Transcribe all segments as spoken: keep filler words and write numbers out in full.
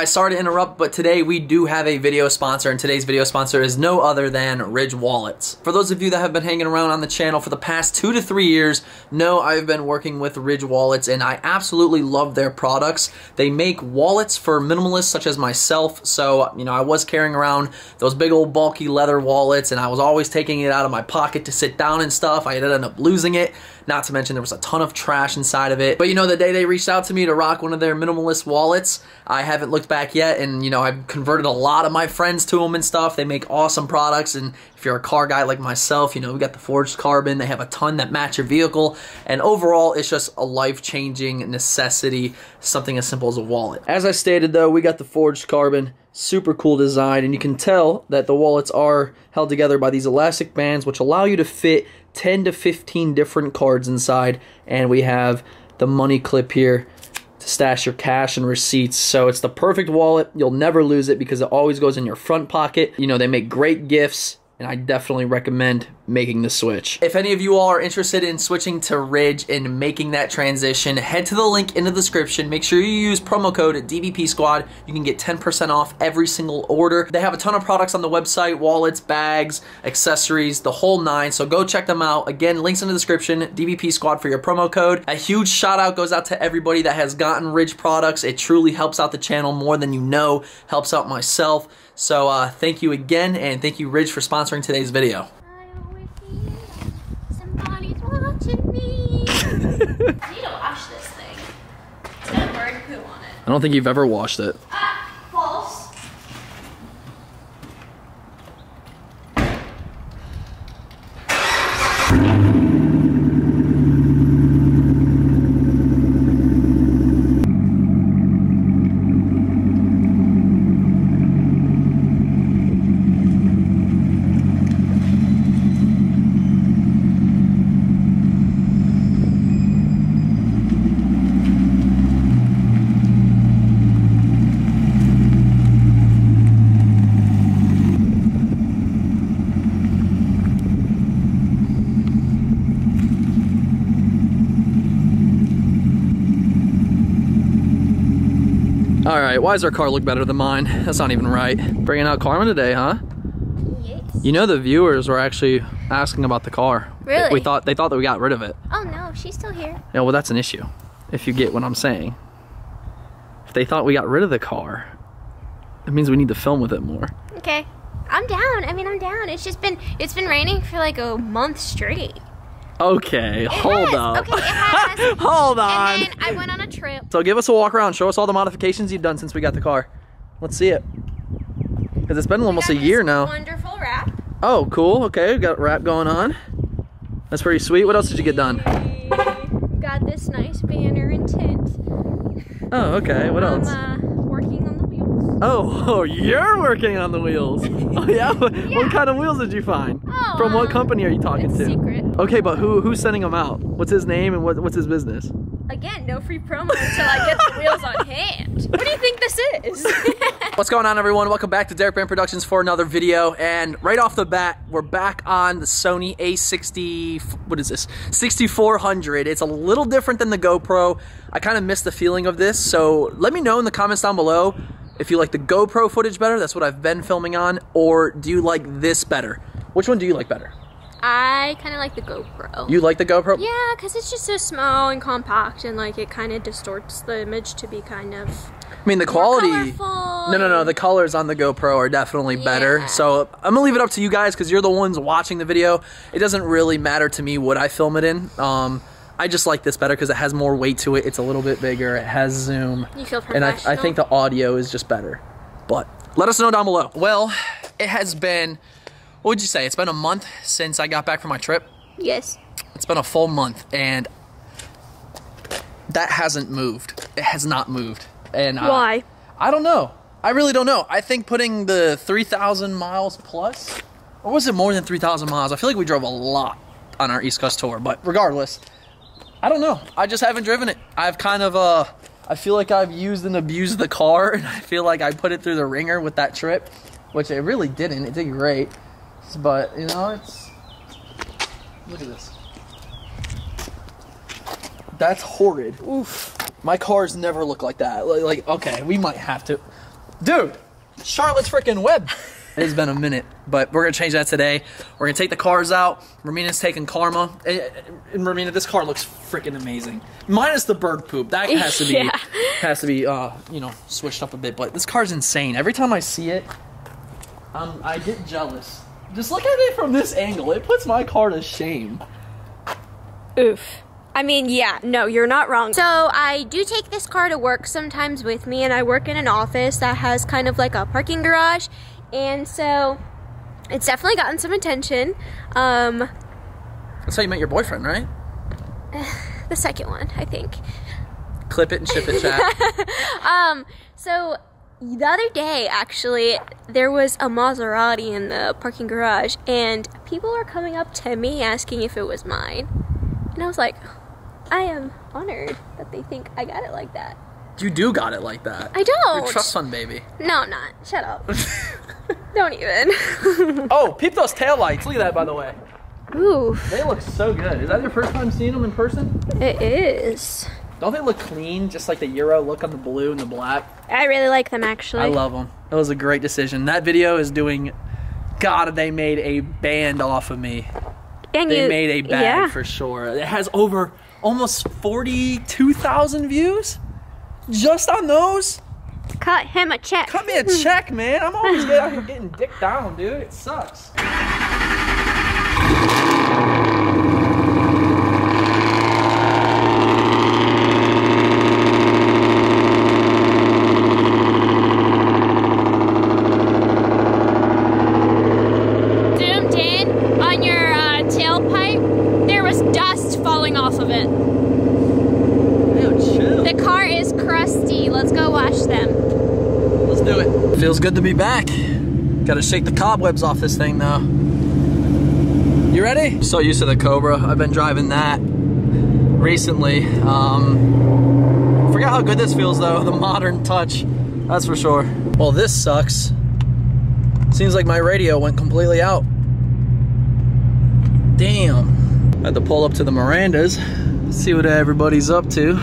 guys, sorry to interrupt, but today we do have a video sponsor, and today's video sponsor is no other than Ridge Wallets. For those of you that have been hanging around on the channel for the past two to three years, know I've been working with Ridge Wallets, and I absolutely love their products. They make wallets for minimalists such as myself, so you know I was carrying around those big old bulky leather wallets, and I was always taking it out of my pocket to sit down and stuff. I ended up losing it, not to mention there was a ton of trash inside of it. But you know, the day they reached out to me to rock one of their minimalist wallets, I haven't looked back yet, and you know I've converted a lot of my friends to them and stuff. They make awesome products, and if you're a car guy like myself, you know we got the forged carbon. They have a ton that match your vehicle, and overall it's just a life-changing necessity, something as simple as a wallet. As I stated though, we got the forged carbon, super cool design, and you can tell that the wallets are held together by these elastic bands which allow you to fit ten to fifteen different cards inside, and we have the money clip here to stash your cash and receipts. So it's the perfect wallet. You'll never lose it because it always goes in your front pocket. You know, they make great gifts, and I definitely recommend making the switch. If any of you all are interested in switching to Ridge and making that transition, head to the link in the description. Make sure you use promo code D B P S Q U A D. You can get ten percent off every single order. They have a ton of products on the website, wallets, bags, accessories, the whole nine, so go check them out. Again, links in the description, D B P S Q U A D for your promo code. A huge shout out goes out to everybody that has gotten Ridge products. It truly helps out the channel more than you know, helps out myself. So uh, thank you again, and thank you Ridge for sponsoring today's video. I need to wash this thing. It's got bird poo on it. I don't think you've ever washed it. Ah, false. Alright, why does our car look better than mine? That's not even right. Bringing out Carmen today, huh? Yes. You know the viewers were actually asking about the car. Really? We thought, they thought that we got rid of it. Oh no, she's still here. Yeah, well that's an issue, if you get what I'm saying. If they thought we got rid of the car, it means we need to film with it more. Okay. I'm down, I mean I'm down. It's just been, it's been raining for like a month straight. Okay, it hold has. up. Okay, it has. Hold on. And then I went on a trip. So give us a walk around. Show us all the modifications you've done since we got the car. Let's see it. Because it's been we almost a year now. Wonderful wrap. Oh, cool. Okay, we've got wrap going on. That's pretty sweet. What else did you get done? We got this nice banner and tint. Oh, okay. What else? I'm uh, working on the wheels. Oh, oh, you're working on the wheels. Oh, yeah? yeah? What kind of wheels did you find? Oh, From um, what company are you talking to? Secret. Okay, but who who's sending him out? What's his name and what, what's his business? Again, no free promo until I get the wheels on hand. What do you think this is? What's going on, everyone? Welcome back to Derek Baran Productions for another video. And right off the bat, we're back on the Sony A sixty, what is this? sixty-four hundred. It's a little different than the GoPro. I kind of miss the feeling of this, so let me know in the comments down below if you like the GoPro footage better, that's what I've been filming on, or do you like this better? Which one do you like better? I kind of like the GoPro. You like the GoPro? Yeah, because it's just so small and compact, and like it kind of distorts the image to be kind of. I mean, the quality. No, no, no. The colors on the GoPro are definitely yeah. better. So I'm gonna leave it up to you guys because you're the ones watching the video. It doesn't really matter to me what I film it in. Um, I just like this better because it has more weight to it. It's a little bit bigger. It has zoom. You feel professional. And I, I think the audio is just better. But let us know down below. Well, it has been. What would you say? It's been a month since I got back from my trip? Yes. It's been a full month, and that hasn't moved. It has not moved. And why? I, I don't know. I really don't know. I think putting the three thousand miles plus, or was it more than three thousand miles? I feel like we drove a lot on our East Coast tour, but regardless, I don't know. I just haven't driven it. I've kind of, uh, I feel like I've used and abused the car, and I feel like I put it through the ringer with that trip, which it really didn't. It did great. But you know, it's look at this. That's horrid. Oof. My cars never look like that. Like, okay, we might have to. Dude, Charlotte's freaking web. It has been a minute, but we're gonna change that today. We're gonna take the cars out. Romina's taking Karma. And Romina, this car looks freaking amazing. Minus the bird poop, that has to be yeah. has to be uh, you know, switched up a bit. But this car's insane. Every time I see it, um, I get jealous. Just look at it from this angle. It puts my car to shame. Oof. I mean, yeah, no, you're not wrong. So I do take this car to work sometimes with me, and I work in an office that has kind of like a parking garage, and so it's definitely gotten some attention. Um, That's how you met your boyfriend, right? The second one, I think. Clip it and ship it, chat. um, so the other day, actually, there was a Maserati in the parking garage, and people were coming up to me asking if it was mine. And I was like, I am honored that they think I got it like that. You do got it like that. I don't. You're a trust fund baby. No, I'm not. Shut up. Don't even. Oh, peep those taillights. Look at that, by the way. Ooh. They look so good. Is that your first time seeing them in person? It is. Don't they look clean? Just like the Euro look on the blue and the black. I really like them, actually. I love them. It was a great decision. That video is doing... God, they made a band off of me. And they you, made a bag yeah. for sure. It has over almost forty-two thousand views just on those. Cut him a check. Cut me a check, man. I'm always out here getting dicked down, dude. It sucks. Feels good to be back. Gotta shake the cobwebs off this thing though. You ready? I'm so used to the Cobra. I've been driving that recently. Um, forgot how good this feels though, the modern touch, that's for sure. Well, this sucks. Seems like my radio went completely out. Damn. I had to pull up to the Miranda's, see what everybody's up to.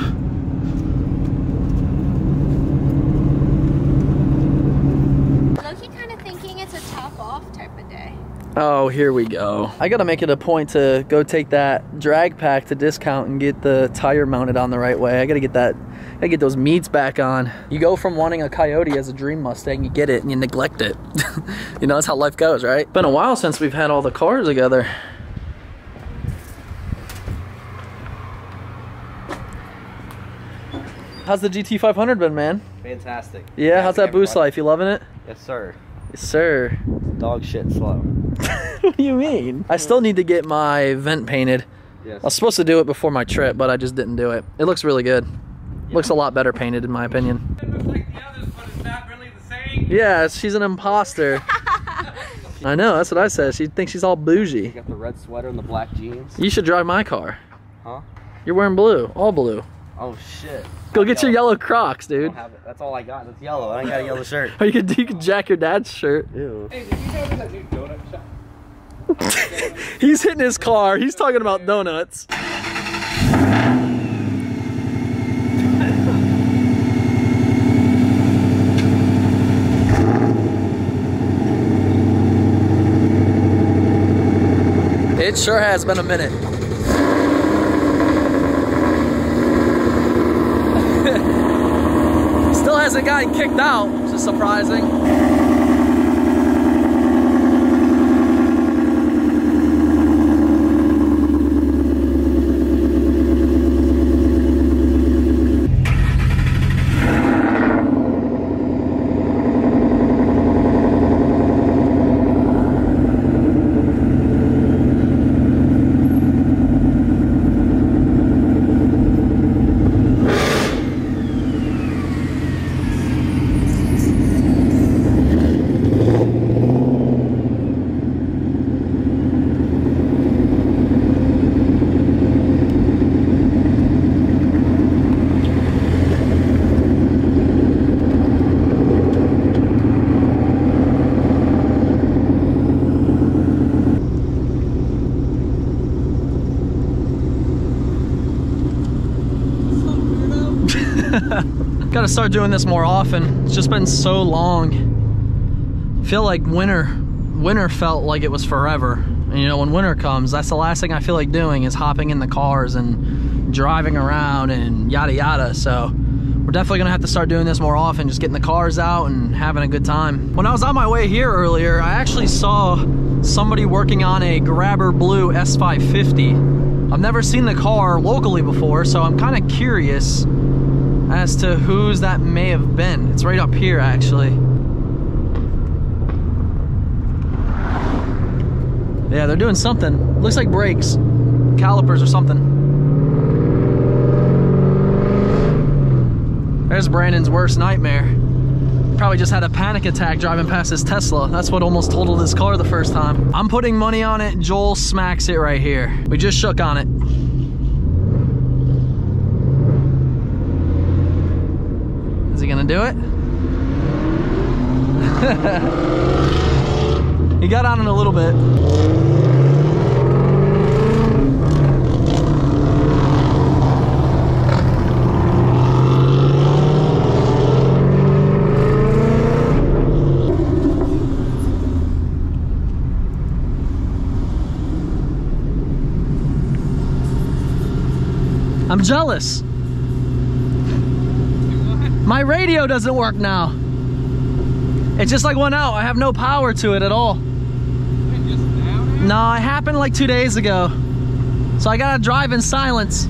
Oh, here we go. I gotta make it a point to go take that drag pack to discount and get the tire mounted on the right way. I gotta get that, I gotta get those meats back on. You go from wanting a Coyote as a dream Mustang, you get it and you neglect it. You know, that's how life goes, right? Been a while since we've had all the cars together. How's the G T five hundred been, man? Fantastic. Yeah, Fantastic. How's that boost life? You loving it? Yes, sir. Yes, sir. Dog shit slow. What do you mean? I still need to get my vent painted. Yes. I was supposed to do it before my trip, but I just didn't do it. It looks really good. Yeah. Looks a lot better painted, in my opinion. It looks like the others, but it's not really the same. Yeah, she's an imposter. I know, that's what I said. She thinks she's all bougie. You got the red sweater and the black jeans. You should drive my car. Huh? You're wearing blue, all blue. Oh shit. Go get yellow. your yellow Crocs, dude. I don't have it. That's all I got. It's yellow. I ain't got a yellow shirt. Or you could you could jack your dad's shirt. Ew. Hey, did you know that new donut shop? He's hitting his car. He's talking about donuts. It sure has been a minute. Still hasn't gotten kicked out, which is surprising. Gotta start doing this more often. It's just been so long. I feel like winter, winter felt like it was forever. And you know, when winter comes, that's the last thing I feel like doing is hopping in the cars and driving around and yada yada. So we're definitely gonna have to start doing this more often, just getting the cars out and having a good time. When I was on my way here earlier, I actually saw somebody working on a Grabber Blue S five fifty. I've never seen the car locally before, so I'm kind of curious as to whose that may have been. It's right up here, actually. Yeah, they're doing something. Looks like brakes, calipers or something. There's Brandon's worst nightmare. Probably just had a panic attack driving past his Tesla. That's what almost totaled his car the first time. I'm putting money on it. Joel smacks it right here. We just shook on it. Is he gonna do it? He got on it a little bit. I'm jealous. My radio doesn't work now. It just like went out. I have no power to it at all. Wait, just now, now? No, it happened like two days ago. So I gotta drive in silence.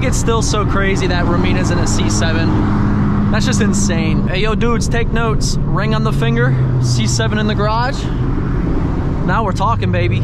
It's still so crazy that Romina's in a C seven. That's just insane. Hey, yo, dudes, take notes. Ring on the finger, C seven in the garage. Now we're talking, baby.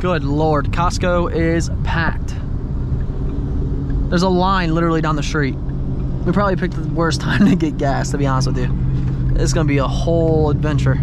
Good Lord, Costco is packed. There's a line literally down the street. We probably picked the worst time to get gas, to be honest with you. It's gonna be a whole adventure.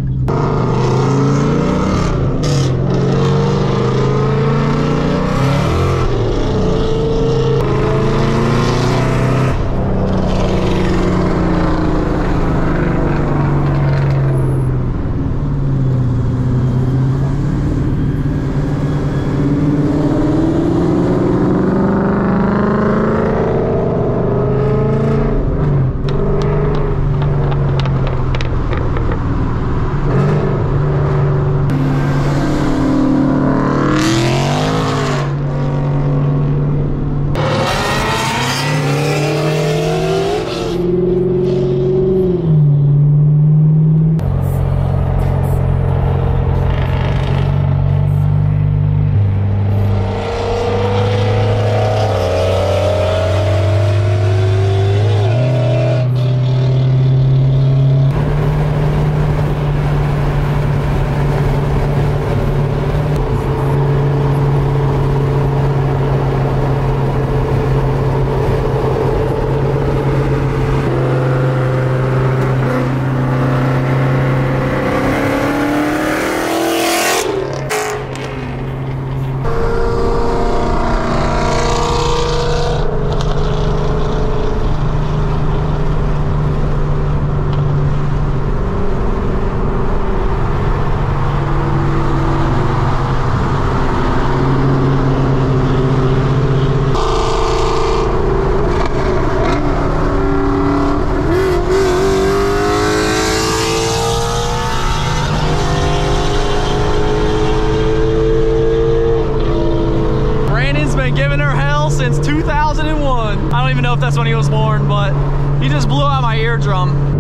two thousand one. I don't even know if that's when he was born, but he just blew out my eardrum.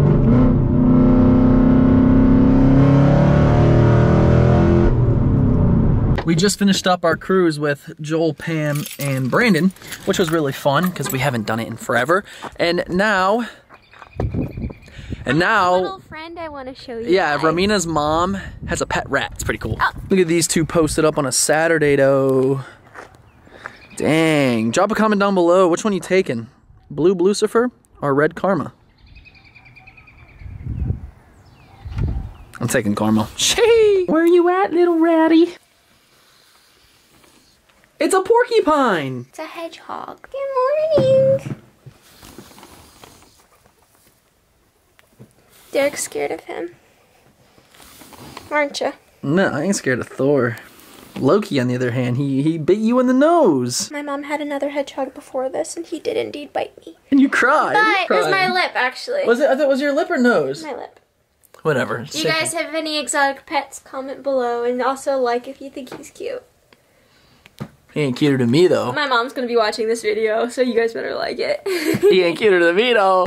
We just finished up our cruise with Joel, Pam, and Brandon, which was really fun because we haven't done it in forever. And now, and now, a little friend I want to show you. Yeah, guys. Ramina's mom has a pet rat. It's pretty cool. Oh. Look at these two posted up on a Saturday, though. Dang! Drop a comment down below. Which one are you taking? Blue Blucifer or Red Karma? I'm taking Karma. Shee! Where you at, little ratty? It's a porcupine! It's a hedgehog. Good morning! Derek's scared of him. Aren't you? No, I ain't scared of Thor. Loki, on the other hand, he, he bit you in the nose. My mom had another hedgehog before this, and he did indeed bite me. And you cried! But you cried. It was my lip, actually. Was it, I thought it was your lip or nose? My lip. Whatever. Do you guys have any exotic pets? Comment below, and also like if you think he's cute. He ain't cuter than me, though. My mom's gonna be watching this video, so you guys better like it. He ain't cuter than me, though.